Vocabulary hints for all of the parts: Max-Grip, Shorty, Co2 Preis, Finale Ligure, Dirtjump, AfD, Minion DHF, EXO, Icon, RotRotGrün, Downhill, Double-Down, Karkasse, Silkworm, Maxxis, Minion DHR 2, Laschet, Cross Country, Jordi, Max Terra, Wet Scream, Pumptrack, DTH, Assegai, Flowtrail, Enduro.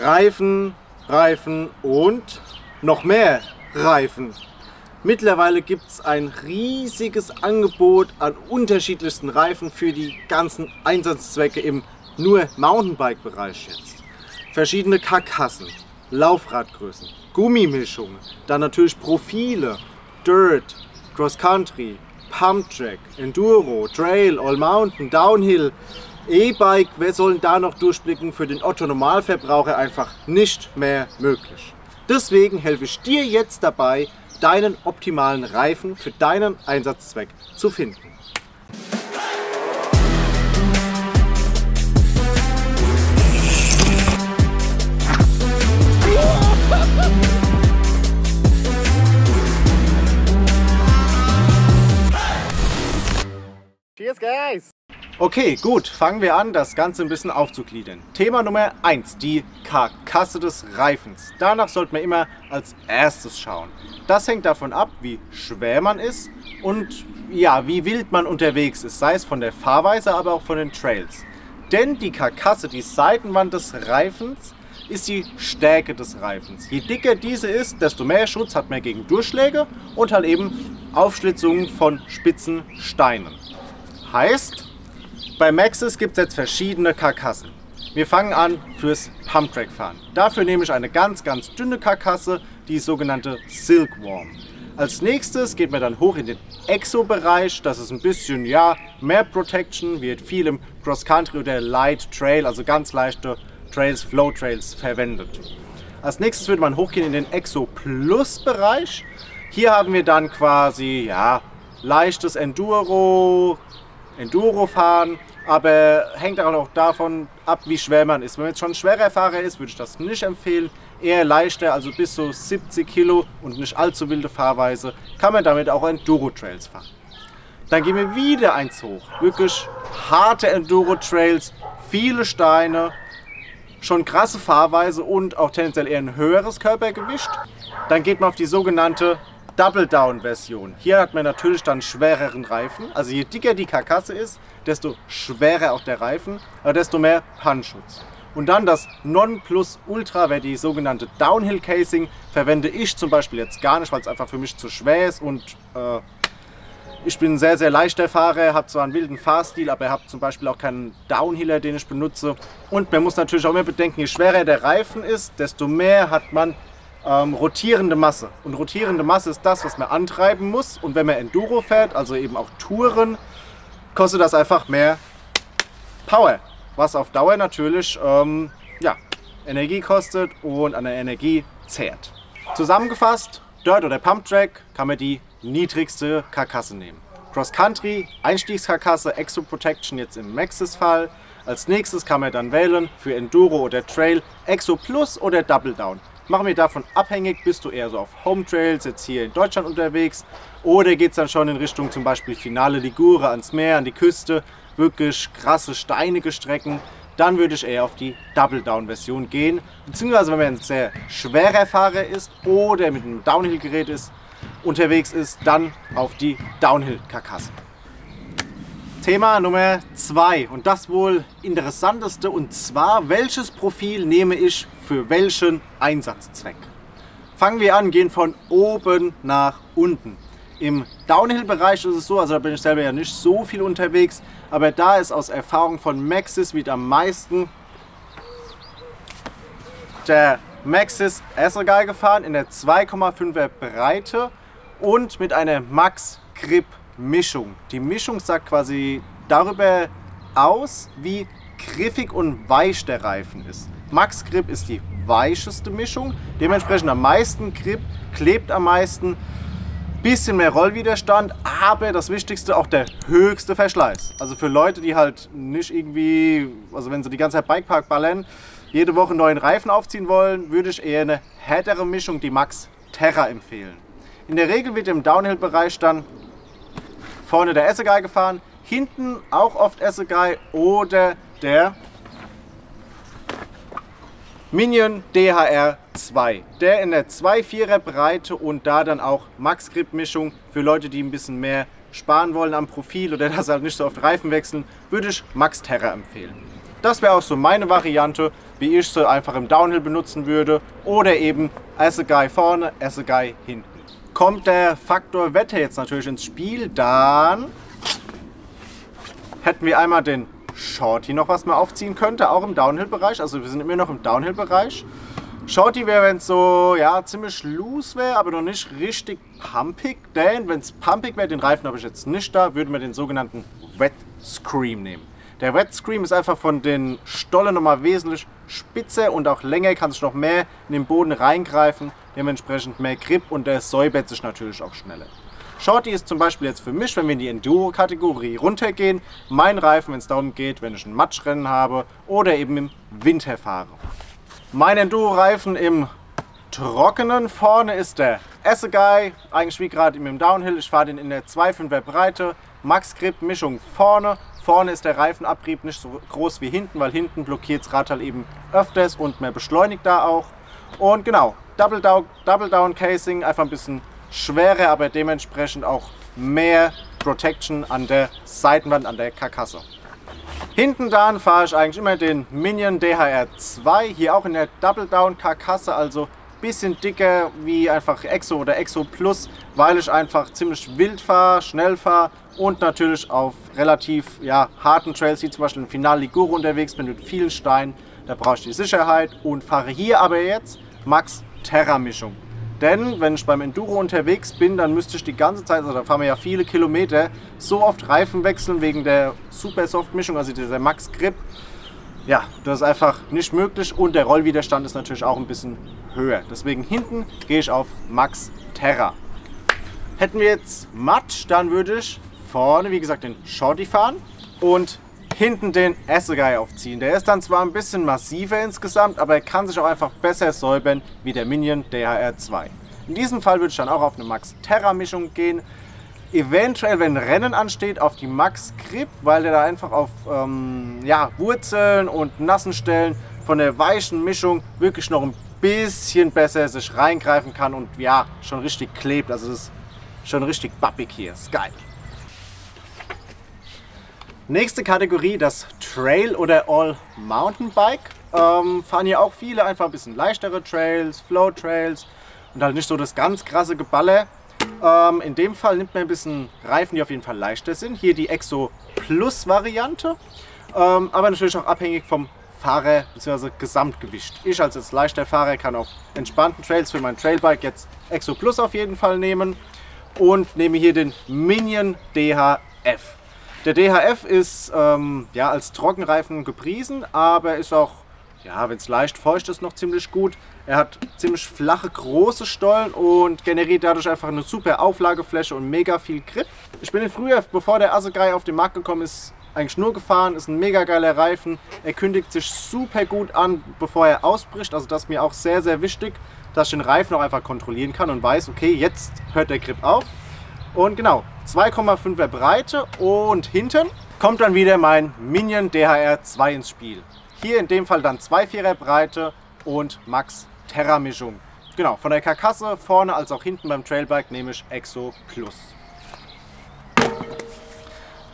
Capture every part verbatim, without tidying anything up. Reifen, Reifen und noch mehr Reifen. Mittlerweile gibt es ein riesiges Angebot an unterschiedlichsten Reifen für die ganzen Einsatzzwecke im nur Mountainbike-Bereich jetzt. Verschiedene Karkassen, Laufradgrößen, Gummimischungen, dann natürlich Profile, Dirt, Cross Country, Pumptrack, Enduro, Trail, All Mountain, Downhill, E-Bike. Wer soll denn da noch durchblicken? Für den Otto-Normalverbraucher einfach nicht mehr möglich. Deswegen helfe ich dir jetzt dabei, deinen optimalen Reifen für deinen Einsatzzweck zu finden. Cheers, guys! Okay, gut, fangen wir an, das Ganze ein bisschen aufzugliedern. Thema Nummer eins, die Karkasse des Reifens. Danach sollte man immer als erstes schauen. Das hängt davon ab, wie schwer man ist und ja, wie wild man unterwegs ist, sei es von der Fahrweise, aber auch von den Trails. Denn die Karkasse, die Seitenwand des Reifens, ist die Stärke des Reifens. Je dicker diese ist, desto mehr Schutz hat man gegen Durchschläge und halt eben Aufschlitzungen von spitzen Steinen. Heißt, bei Maxxis gibt es jetzt verschiedene Karkassen. Wir fangen an fürs Pumptrack-Fahren. Dafür nehme ich eine ganz, ganz dünne Karkasse, die sogenannte Silkworm. Als nächstes geht man dann hoch in den E X O-Bereich. Das ist ein bisschen, ja, mehr Protection, wird viel im Cross-Country oder Light Trail, also ganz leichte Trails, Flow-Trails verwendet. Als nächstes wird man hochgehen in den E X O-Plus-Bereich. Hier haben wir dann quasi, ja, leichtes Enduro, Enduro fahren, aber hängt auch davon ab, wie schwer man ist. Wenn man jetzt schon ein schwerer Fahrer ist, würde ich das nicht empfehlen. Eher leichter, also bis zu siebzig Kilo und nicht allzu wilde Fahrweise, kann man damit auch Enduro-Trails fahren. Dann gehen wir wieder eins hoch. Wirklich harte Enduro-Trails, viele Steine, schon krasse Fahrweise und auch tendenziell eher ein höheres Körpergewicht. Dann geht man auf die sogenannte Double-Down-Version. Hier hat man natürlich dann schwereren Reifen. Also je dicker die Karkasse ist, desto schwerer auch der Reifen, aber desto mehr Handschutz. Und dann das Non-Plus-Ultra, wäre die sogenannte Downhill-Casing. Verwende ich zum Beispiel jetzt gar nicht, weil es einfach für mich zu schwer ist. Und äh, ich bin ein sehr, sehr leichter Fahrer, habe zwar einen wilden Fahrstil, aber habe zum Beispiel auch keinen Downhiller, den ich benutze. Und man muss natürlich auch immer bedenken, je schwerer der Reifen ist, desto mehr hat man Ähm, rotierende Masse. Und rotierende Masse ist das, was man antreiben muss. Und wenn man Enduro fährt, also eben auch Touren, kostet das einfach mehr Power. Was auf Dauer natürlich ähm, ja, Energie kostet und an der Energie zehrt. Zusammengefasst, Dirt oder Pumptrack kann man die niedrigste Karkasse nehmen. Cross Country, Einstiegskarkasse, Exo Protection jetzt im Maxxis-Fall. Als nächstes kann man dann wählen für Enduro oder Trail, Exo Plus oder Double Down. Machen wir davon abhängig, bist du eher so auf Home Trails jetzt hier in Deutschland unterwegs oder geht es dann schon in Richtung zum Beispiel Finale Ligure ans Meer, an die Küste, wirklich krasse steinige Strecken, dann würde ich eher auf die Double Down Version gehen, beziehungsweise wenn man ein sehr schwerer Fahrer ist oder mit einem Downhill Gerät ist, unterwegs ist, dann auf die Downhill Karkasse. Thema Nummer zwei und das wohl interessanteste, und zwar, welches Profil nehme ich für welchen Einsatzzweck? Fangen wir an, gehen von oben nach unten. Im Downhill-Bereich ist es so, also da bin ich selber ja nicht so viel unterwegs, aber da ist aus Erfahrung von Maxxis wieder am meisten der Maxxis Assegai gefahren in der zwei Komma fünfer Breite und mit einer Max-Grip Mischung. Die Mischung sagt quasi darüber aus, wie griffig und weich der Reifen ist. Max-Grip ist die weicheste Mischung, dementsprechend am meisten Grip, klebt am meisten, bisschen mehr Rollwiderstand, aber das Wichtigste auch der höchste Verschleiß. Also für Leute, die halt nicht irgendwie, also wenn sie die ganze Zeit Bikepark ballern, jede Woche neuen Reifen aufziehen wollen, würde ich eher eine härtere Mischung, die Max Terra, empfehlen. In der Regel wird im Downhill-Bereich dann vorne der Assegai gefahren, hinten auch oft Assegai oder der Minion D H R zwei. Der in der zwei Komma vierer Breite und da dann auch Max-Grip-Mischung. Für Leute, die ein bisschen mehr sparen wollen am Profil oder das halt nicht so oft Reifen wechseln, würde ich Max Terra empfehlen. Das wäre auch so meine Variante, wie ich sie einfach im Downhill benutzen würde oder eben Assegai vorne, Assegai hinten. Kommt der Faktor Wetter jetzt natürlich ins Spiel, dann hätten wir einmal den Shorty noch, was man aufziehen könnte, auch im Downhill-Bereich. Also wir sind immer noch im Downhill-Bereich. Shorty wäre, wenn es so, ja, ziemlich loose wäre, aber noch nicht richtig pumpig. Denn wenn es pumpig wäre, den Reifen habe ich jetzt nicht da, würden wir den sogenannten Wet Scream nehmen. Der Wet Scream ist einfach von den Stollen nochmal wesentlich spitzer und auch länger, kann sich noch mehr in den Boden reingreifen, dementsprechend mehr Grip und der säubert sich natürlich auch schneller. Shorty ist zum Beispiel jetzt für mich, wenn wir in die Enduro-Kategorie runtergehen, mein Reifen, wenn es darum geht, wenn ich ein Matschrennen habe oder eben im Winter fahre. Mein Enduro-Reifen im Trockenen, vorne ist der Assegai, eigentlich wie gerade im Downhill, ich fahre den in der zwei Komma fünfer Breite, Max-Grip-Mischung vorne, vorne ist der Reifenabrieb nicht so groß wie hinten, weil hinten blockiert das Radteil eben öfters und mehr beschleunigt da auch. Und genau, Double-Down, Double-Down-Casing, einfach ein bisschen schwerer, aber dementsprechend auch mehr Protection an der Seitenwand, an der Karkasse. Hinten dann fahre ich eigentlich immer den Minion D H R zwei, hier auch in der Double-Down-Karkasse, also ein bisschen dicker wie einfach EXO oder EXO-Plus, weil ich einfach ziemlich wild fahre, schnell fahre und natürlich auf relativ ja, harten Trails, wie zum Beispiel in Finale Ligure unterwegs bin mit vielen Steinen, da brauche ich die Sicherheit und fahre hier aber jetzt Max Terra Mischung. Denn wenn ich beim Enduro unterwegs bin, dann müsste ich die ganze Zeit, also da fahren wir ja viele Kilometer, so oft Reifen wechseln wegen der Super Soft Mischung, also dieser Max Grip. Ja, das ist einfach nicht möglich und der Rollwiderstand ist natürlich auch ein bisschen höher. Deswegen hinten gehe ich auf Max Terra. Hätten wir jetzt Matsch, dann würde ich vorne, wie gesagt, den Shorty fahren und hinten den Assegai aufziehen. Der ist dann zwar ein bisschen massiver insgesamt, aber er kann sich auch einfach besser säubern wie der Minion D H R zwei. In diesem Fall würde ich dann auch auf eine Max-Terra-Mischung gehen. Eventuell, wenn Rennen ansteht, auf die Max-Grip, weil er da einfach auf ähm, ja, Wurzeln und nassen Stellen von der weichen Mischung wirklich noch ein bisschen besser sich reingreifen kann und ja, schon richtig klebt. Also es ist schon richtig bappig hier. Ist geil. Nächste Kategorie, das Trail oder All-Mountain-Bike. Ähm, fahren hier auch viele einfach ein bisschen leichtere Trails, Flow-Trails und halt nicht so das ganz krasse Geballer. Ähm, in dem Fall nimmt man ein bisschen Reifen, die auf jeden Fall leichter sind. Hier die EXO-Plus-Variante, ähm, aber natürlich auch abhängig vom Fahrer bzw. Gesamtgewicht. Ich als jetzt leichter Fahrer kann auf entspannten Trails für mein Trailbike jetzt EXO-Plus auf jeden Fall nehmen und nehme hier den Minion D H F. Der D H F ist ähm, ja, als Trockenreifen gepriesen, aber ist auch, ja, wenn es leicht feucht ist, noch ziemlich gut. Er hat ziemlich flache, große Stollen und generiert dadurch einfach eine super Auflagefläche und mega viel Grip. Ich bin früher, bevor der Assegai auf den Markt gekommen ist, eigentlich nur gefahren. Ist ein mega geiler Reifen. Er kündigt sich super gut an, bevor er ausbricht. Also das ist mir auch sehr, sehr wichtig, dass ich den Reifen auch einfach kontrollieren kann und weiß, okay, jetzt hört der Grip auf. Und genau, zwei Komma fünfer Breite und hinten kommt dann wieder mein Minion D H R zwei ins Spiel. Hier in dem Fall dann zwei Komma vierer Breite und Max Terra Mischung. Genau, von der Karkasse vorne als auch hinten beim Trailbike nehme ich EXO Plus.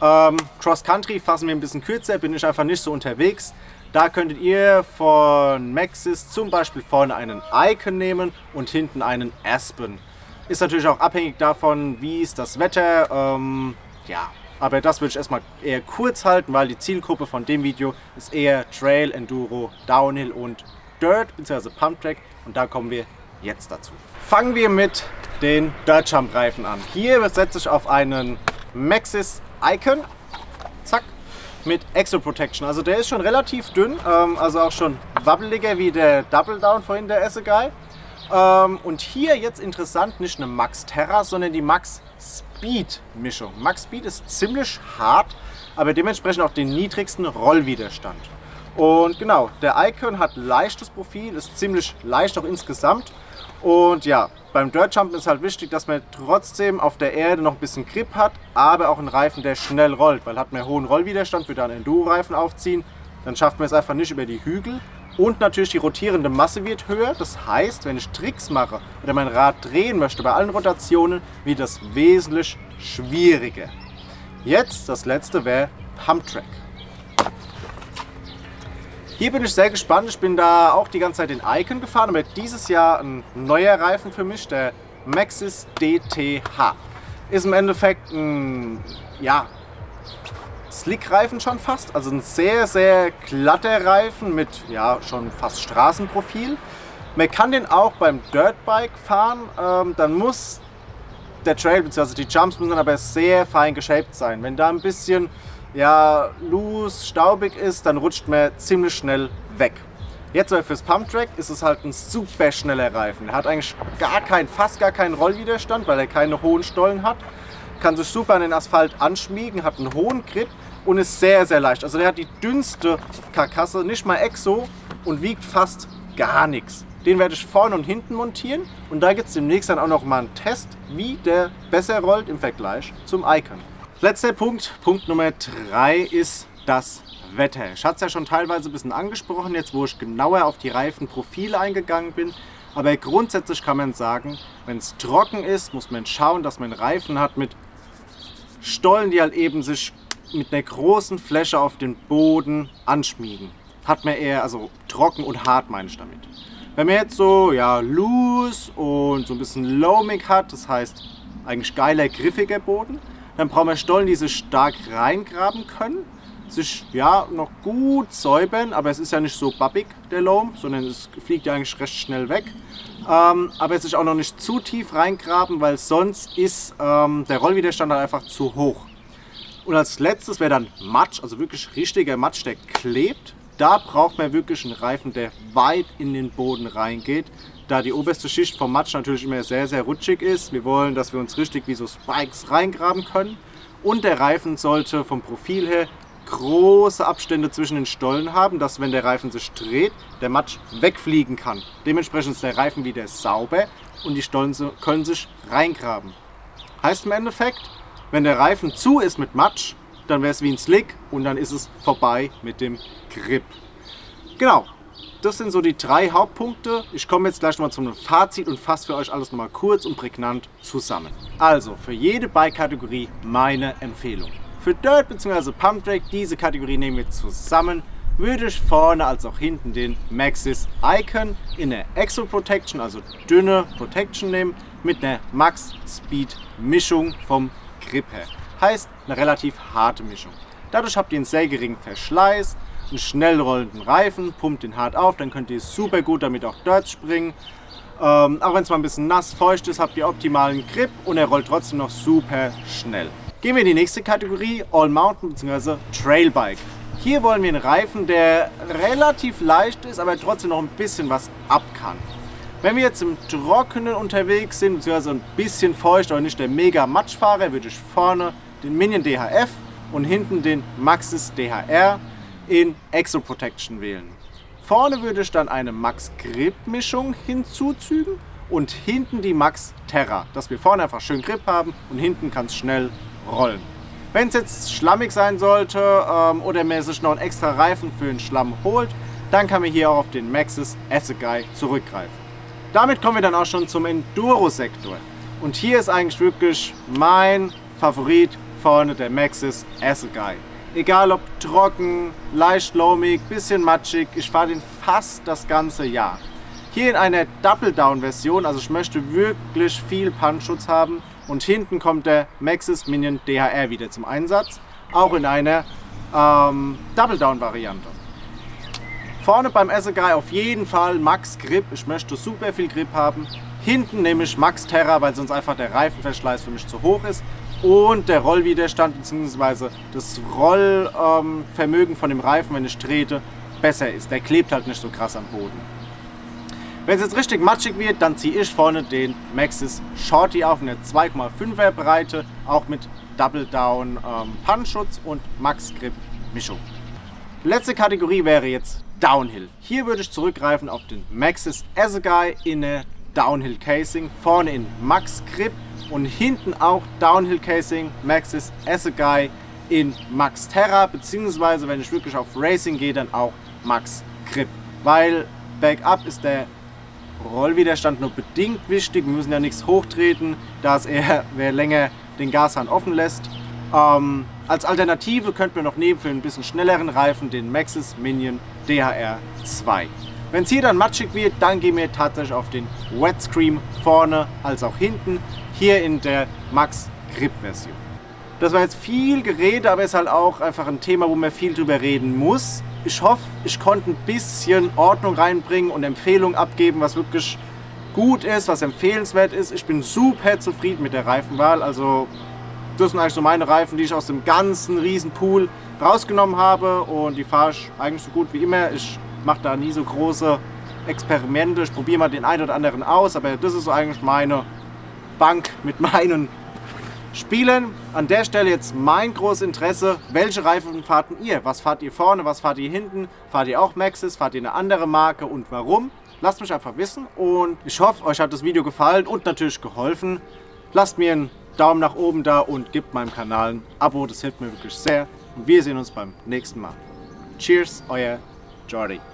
Ähm, Cross Country fassen wir ein bisschen kürzer, bin ich einfach nicht so unterwegs. Da könntet ihr von Maxxis zum Beispiel vorne einen Icon nehmen und hinten einen Aspen. Ist natürlich auch abhängig davon, wie ist das Wetter, ähm, ja, aber das würde ich erstmal eher kurz halten, weil die Zielgruppe von dem Video ist eher Trail, Enduro, Downhill und Dirt bzw. Pumptrack und da kommen wir jetzt dazu. Fangen wir mit den Dirtjump Reifen an. Hier setze ich auf einen Maxxis Icon, zack, mit EXO Protection. Also der ist schon relativ dünn, ähm, also auch schon wabbeliger wie der Double Down vorhin der Assegai. Ähm, und hier jetzt interessant, nicht eine Max Terra, sondern die Max Speed Mischung. Max Speed ist ziemlich hart, aber dementsprechend auch den niedrigsten Rollwiderstand. Und genau, der Icon hat leichtes Profil, ist ziemlich leicht auch insgesamt. Und ja, beim Dirtjump ist halt wichtig, dass man trotzdem auf der Erde noch ein bisschen Grip hat, aber auch einen Reifen, der schnell rollt. Weil hat man hohen Rollwiderstand, würde dann einen Enduro-Reifen aufziehen, dann schafft man es einfach nicht über die Hügel. Und natürlich die rotierende Masse wird höher, das heißt, wenn ich Tricks mache oder mein Rad drehen möchte bei allen Rotationen, wird das wesentlich schwieriger. Jetzt das letzte wäre Pumptrack. Hier bin ich sehr gespannt. Ich bin da auch die ganze Zeit den Icon gefahren, aber dieses Jahr ein neuer Reifen für mich, der Maxxis D T H. Ist im Endeffekt ein, ja, Slick-Reifen schon fast, also ein sehr, sehr glatter Reifen mit, ja, schon fast Straßenprofil. Man kann den auch beim Dirtbike fahren, ähm, dann muss der Trail bzw. die Jumps müssen dann aber sehr fein geshaped sein. Wenn da ein bisschen, ja, loose, staubig ist, dann rutscht man ziemlich schnell weg. Jetzt aber fürs Pumptrack ist es halt ein super schneller Reifen. Er hat eigentlich gar keinen, fast gar keinen Rollwiderstand, weil er keine hohen Stollen hat. Kann sich super an den Asphalt anschmiegen, hat einen hohen Grip und ist sehr, sehr leicht. Also der hat die dünnste Karkasse, nicht mal E X O und wiegt fast gar nichts. Den werde ich vorne und hinten montieren und da gibt es demnächst dann auch noch mal einen Test, wie der besser rollt im Vergleich zum Icon. Letzter Punkt, Punkt Nummer drei ist das Wetter. Ich hatte es ja schon teilweise ein bisschen angesprochen, jetzt wo ich genauer auf die Reifenprofile eingegangen bin. Aber grundsätzlich kann man sagen, wenn es trocken ist, muss man schauen, dass man Reifen hat mit Stollen, die halt eben sich mit einer großen Fläche auf den Boden anschmiegen. Hat man eher, also trocken und hart meine ich damit. Wenn man jetzt so, ja, loose und so ein bisschen loamig hat, das heißt eigentlich geiler, griffiger Boden, dann brauchen wir Stollen, die sich stark reingraben können. Sich, ja, noch gut säubern, aber es ist ja nicht so babbig, der Loam, sondern es fliegt ja eigentlich recht schnell weg. Ähm, aber es ist auch noch nicht zu tief reingraben, weil sonst ist ähm, der Rollwiderstand halt einfach zu hoch. Und als letztes wäre dann Matsch, also wirklich richtiger Matsch, der klebt. Da braucht man wirklich einen Reifen, der weit in den Boden reingeht, da die oberste Schicht vom Matsch natürlich immer sehr, sehr rutschig ist. Wir wollen, dass wir uns richtig wie so Spikes reingraben können. Und der Reifen sollte vom Profil her große Abstände zwischen den Stollen haben, dass, wenn der Reifen sich dreht, der Matsch wegfliegen kann. Dementsprechend ist der Reifen wieder sauber und die Stollen können sich reingraben. Heißt im Endeffekt, wenn der Reifen zu ist mit Matsch, dann wäre es wie ein Slick und dann ist es vorbei mit dem Grip. Genau, das sind so die drei Hauptpunkte. Ich komme jetzt gleich nochmal zum Fazit und fasse für euch alles nochmal kurz und prägnant zusammen. Also, für jede Bike-Kategorie meine Empfehlung. Für Dirt bzw. Pumptrack, diese Kategorie nehmen wir zusammen, würde ich vorne als auch hinten den Maxxis Icon in der E X O Protection, also dünne Protection nehmen, mit einer Max Speed Mischung vom Grip her. Heißt, eine relativ harte Mischung. Dadurch habt ihr einen sehr geringen Verschleiß, einen schnell rollenden Reifen, pumpt den hart auf, dann könnt ihr super gut damit auch Dirt springen. Ähm, auch wenn es mal ein bisschen nass, feucht ist, habt ihr optimalen Grip und er rollt trotzdem noch super schnell. Gehen wir in die nächste Kategorie, All Mountain bzw. Trailbike. Hier wollen wir einen Reifen, der relativ leicht ist, aber trotzdem noch ein bisschen was ab kann. Wenn wir jetzt im Trockenen unterwegs sind, bzw. ein bisschen feucht, aber nicht der mega Matschfahrer, würde ich vorne den Minion D H F und hinten den Maxxis D H R in E X O Protection wählen. Vorne würde ich dann eine Max-Grip-Mischung hinzufügen und hinten die Max Terra, dass wir vorne einfach schön Grip haben und hinten kann es schnell rollen. Wenn es jetzt schlammig sein sollte ähm, oder man sich noch einen extra Reifen für den Schlamm holt, dann kann man hier auch auf den Maxxis Assegai zurückgreifen. Damit kommen wir dann auch schon zum Enduro-Sektor. Und hier ist eigentlich wirklich mein Favorit vorne der Maxxis Assegai. Egal ob trocken, leicht loamig, bisschen matschig, ich fahre den fast das ganze Jahr. Hier in einer Double-Down-Version, also ich möchte wirklich viel Punch-Schutz haben. Und hinten kommt der Maxxis Minion D H R wieder zum Einsatz, auch in einer ähm, Double-Down-Variante. Vorne beim Assegai auf jeden Fall Max-Grip, ich möchte super viel Grip haben. Hinten nehme ich Max Terra, weil sonst einfach der Reifenverschleiß für mich zu hoch ist. Und der Rollwiderstand bzw. das Rollvermögen ähm, von dem Reifen, wenn ich trete, besser ist. Der klebt halt nicht so krass am Boden. Wenn es jetzt richtig matschig wird, dann ziehe ich vorne den Maxxis Shorty auf in der zwei Komma fünfer Breite, auch mit Double Down ähm, Punch-Schutz und Max Grip Mischung. Letzte Kategorie wäre jetzt Downhill. Hier würde ich zurückgreifen auf den Maxxis Assegai in der Downhill Casing, vorne in Max Grip und hinten auch Downhill Casing Maxxis Assegai in Max Terra, beziehungsweise wenn ich wirklich auf Racing gehe, dann auch Max Grip, weil Backup ist der Rollwiderstand nur bedingt wichtig, wir müssen ja nichts hochtreten, da es eher, wer länger den Gashahn offen lässt, Ähm, als Alternative könnten wir noch nehmen für einen bisschen schnelleren Reifen den Maxxis Minion D H R zwei. Wenn es hier dann matschig wird, dann gehen wir tatsächlich auf den Wet Scream vorne als auch hinten, hier in der Max-Grip Version. Das war jetzt viel Gerede, aber ist halt auch einfach ein Thema, wo man viel drüber reden muss. Ich hoffe, ich konnte ein bisschen Ordnung reinbringen und Empfehlungen abgeben, was wirklich gut ist, was empfehlenswert ist. Ich bin super zufrieden mit der Reifenwahl, also das sind eigentlich so meine Reifen, die ich aus dem ganzen riesen Pool rausgenommen habe und die fahre ich eigentlich so gut wie immer. Ich mache da nie so große Experimente. Ich probiere mal den einen oder anderen aus, aber das ist so eigentlich meine Bank mit meinen Spielern. An der Stelle jetzt mein großes Interesse, welche Reifen fahrt ihr? Was fahrt ihr vorne, was fahrt ihr hinten? Fahrt ihr auch Maxxis, fahrt ihr eine andere Marke und warum? Lasst mich einfach wissen und ich hoffe, euch hat das Video gefallen und natürlich geholfen. Lasst mir einen Daumen nach oben da und gebt meinem Kanal ein Abo, das hilft mir wirklich sehr. Und wir sehen uns beim nächsten Mal. Cheers, euer Jordi.